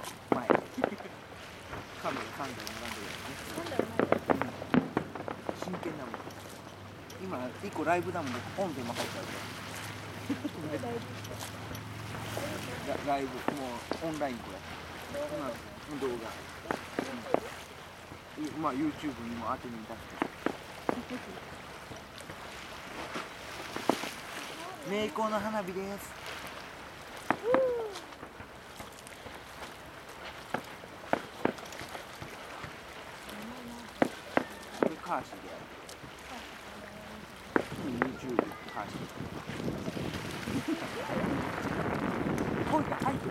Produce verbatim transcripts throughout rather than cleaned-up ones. と前にカメラさんだい並んでるやつね、うん、真剣なもん今いっこライブだもんね、ポンって今入ったわけライブ、もうオンラインこれ今動画、うん、まあ YouTube にも当てに出してメイコーの花火ですこれカーシーでやる YouTube カーシー声が入ってる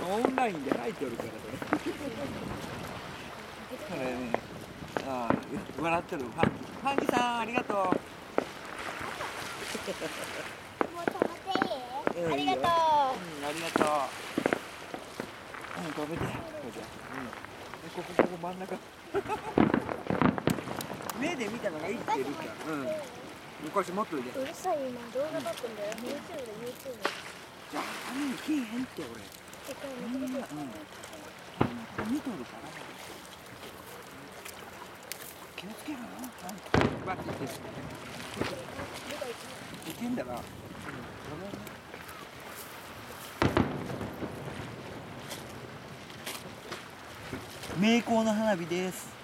オンラインで入っておるからね。これね、ああ、笑ってる。ファンキー、ファンキーさん、ありがとう。もう食べていい？ありがとう。うん、ありがとう。うん、食べて。食べて。うん。ここここ真ん中。目で見たのがいいって言うから。うん。昔もっといで。うるさいな、動画撮ってんだよ。YouTube で YouTube。じゃあ、紙に来へんって俺。うん、うん、見とるから気をつけるの？バッていっていけんだな、うん、メイコーの花火です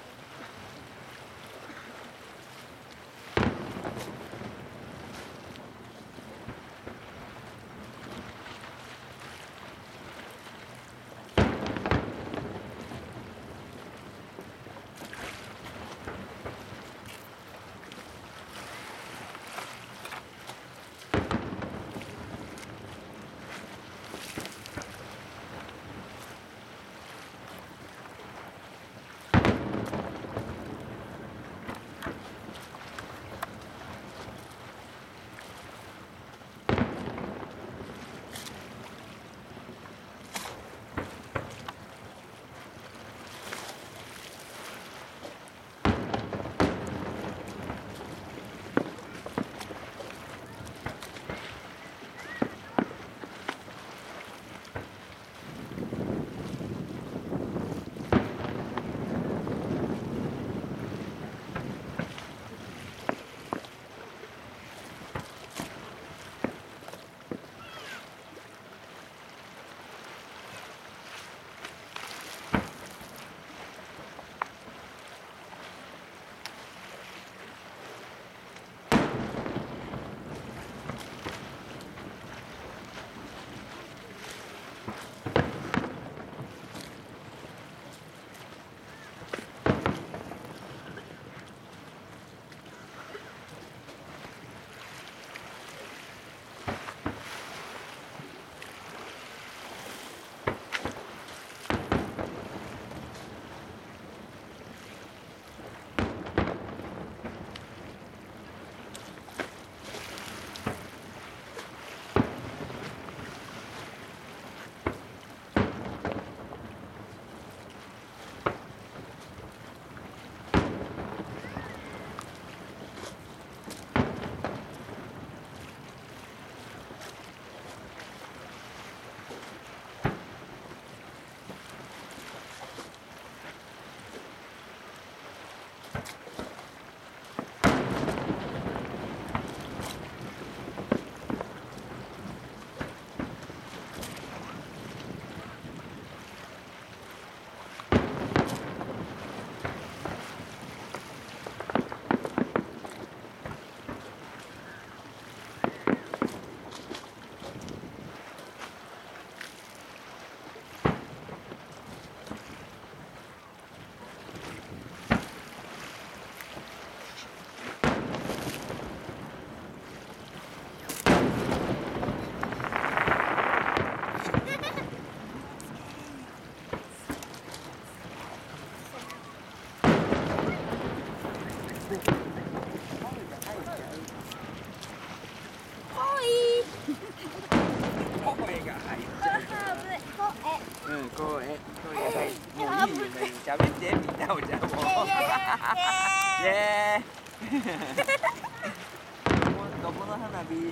どこの花火って聞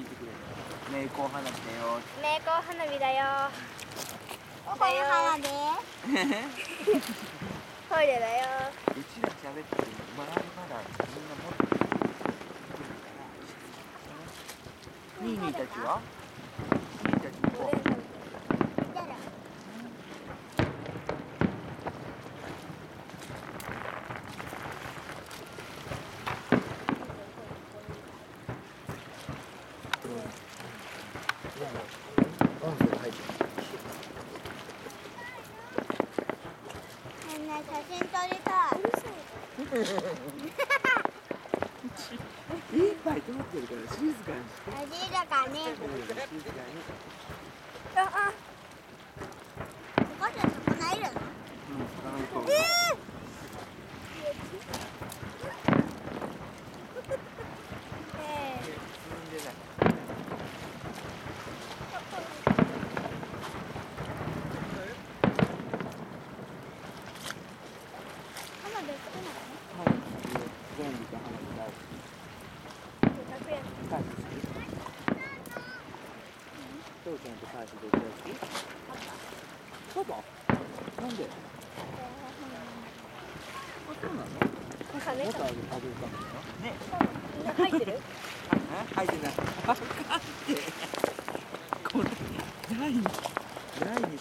いてくれた。メイコウ花火だよ。メイコウ花火だよ。どこの花火？トイレだよ。うちら喋ってるまだまだみんな持ってる。ニーニーたちは？ニーニーたちも。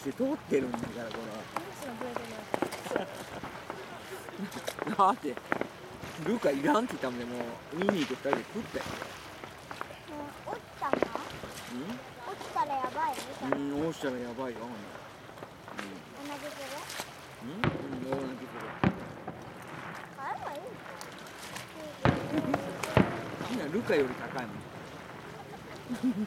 通ってるんだからこれ。だってルカいらんって言ったんでもうニーニーとふたりで食ったよ。落ちたの？落ちたらやばい。うん、落ちたらやばいよ。同じこと？うん、同じこと。今ルカより高いもん。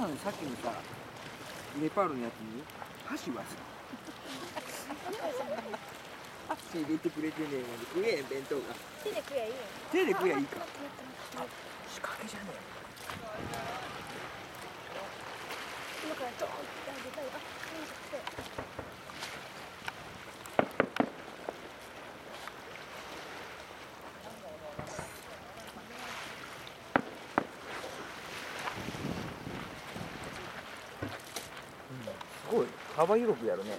さっきのさ、ネパールのやつに箸忘れた。箸入れてくれてねえなんて食えへん、弁当が手で食えばいいよ。手で食えばいいか。あ、仕掛けじゃねえ。今からドーンってあげたい。あ、よいしょって幅広くやるね。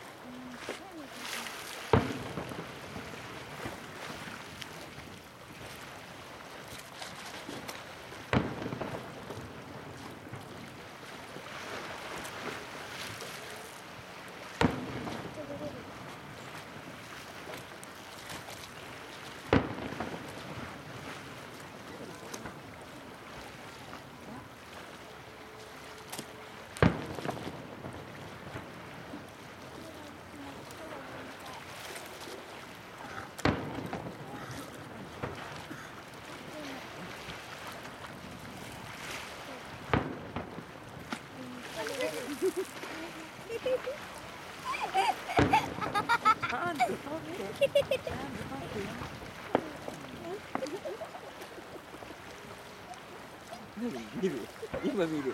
見る、今見る。も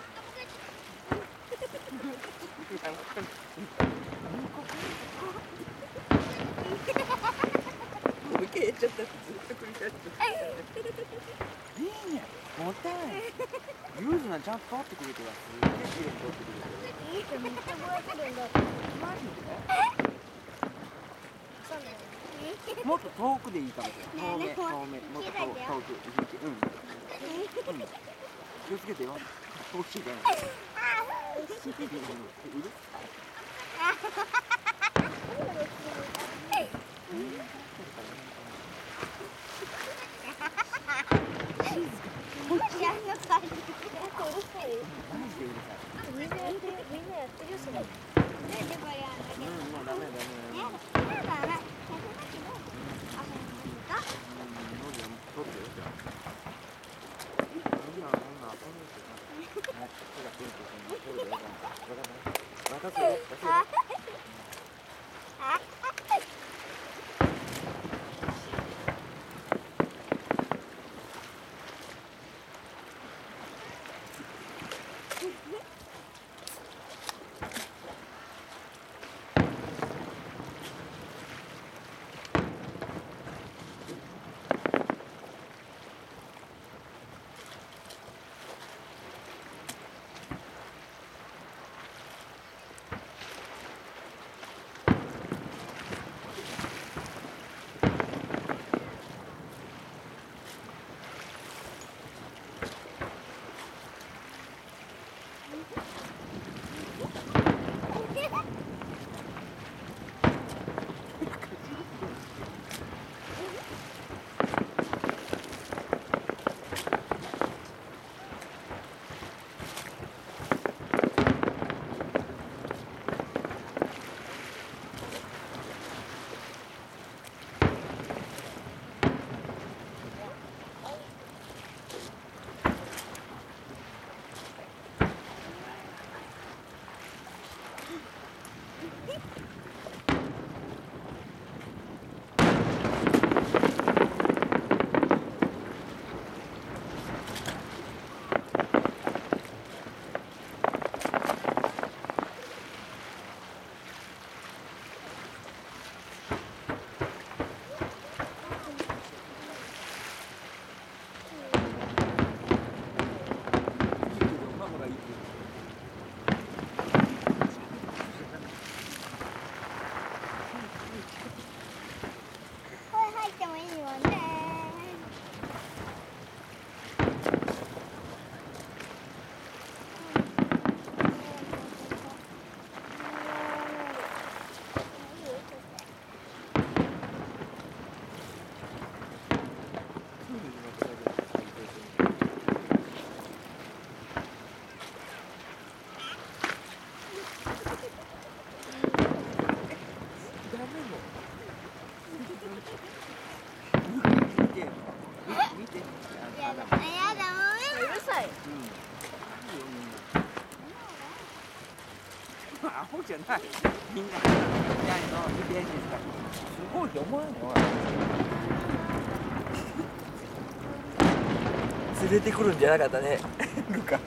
う消えちゃった。ずっと繰り返しちゃった。いいね、もったいない。ユーズなジャンプあってくれてます。いいけどめっちゃ燃えてるんだ。マジで？もっと遠くでいいかもしれない。遠目、遠目、もっと遠く、遠く、うん。うん。気をつけてよ。遠くしかない。ホじゃない。みんなみんなのリベンジしたらすごいと思わんの。連れてくるんじゃなかったね。ルカ。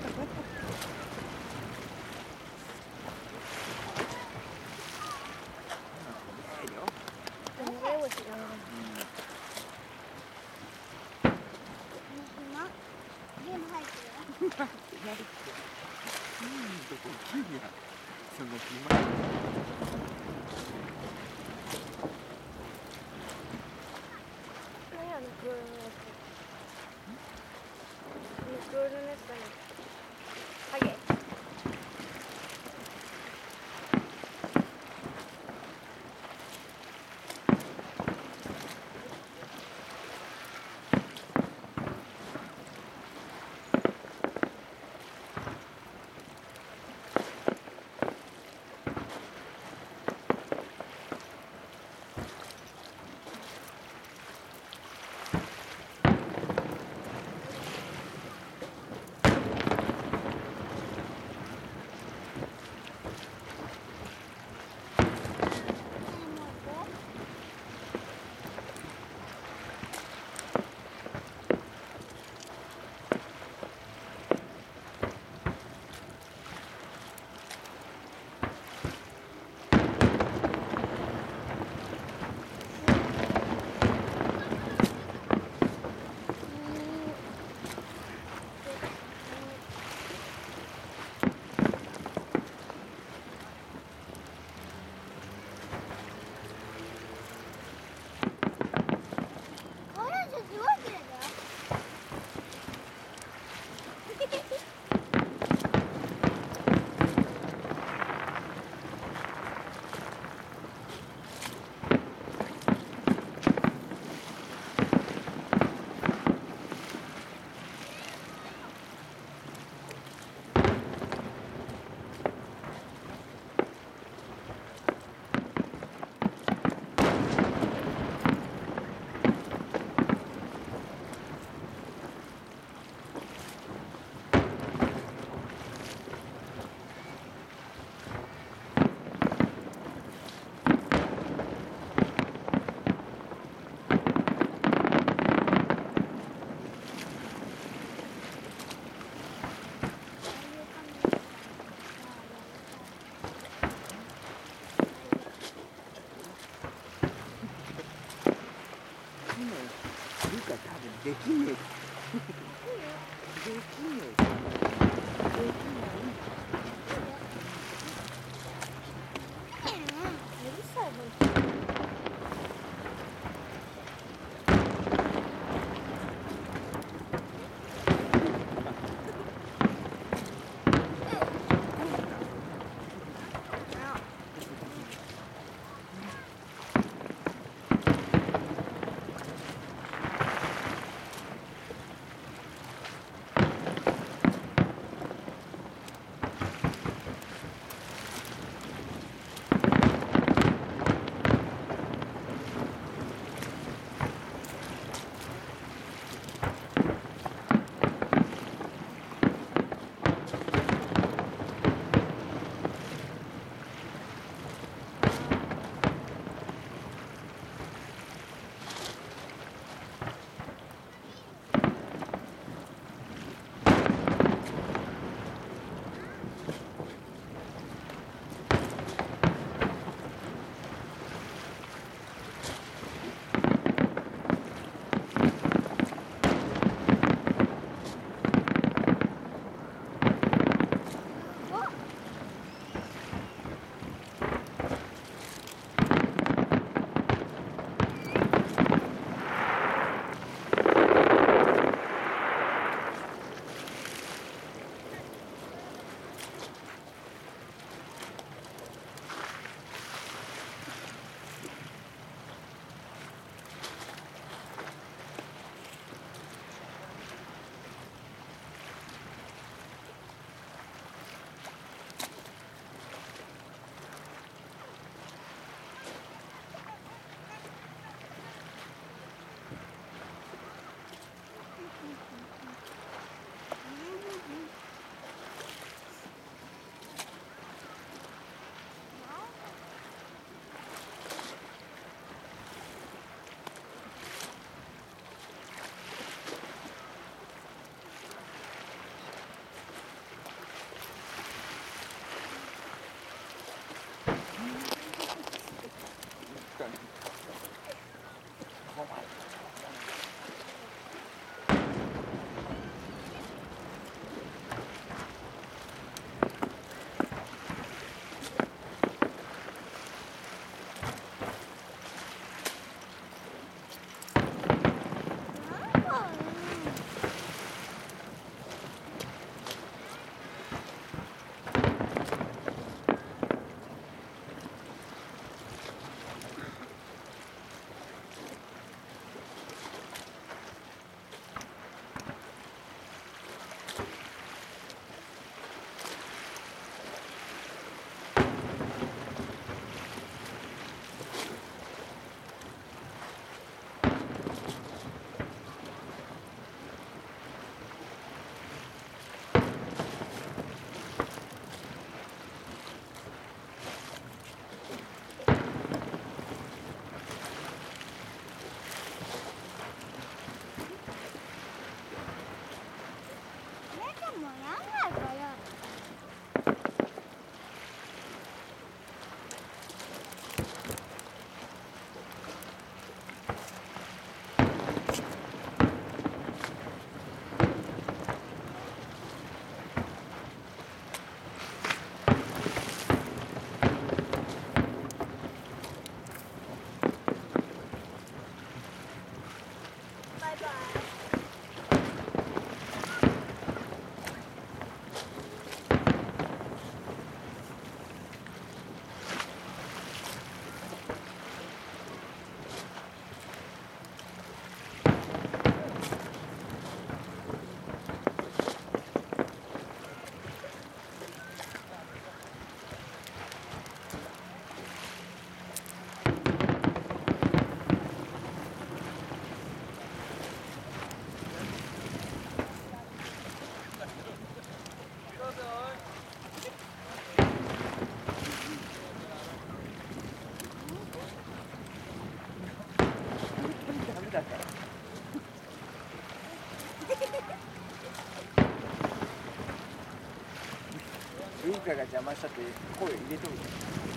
できねえ。できねえ。できない。うるさい。文化が邪魔したって声を入れとる。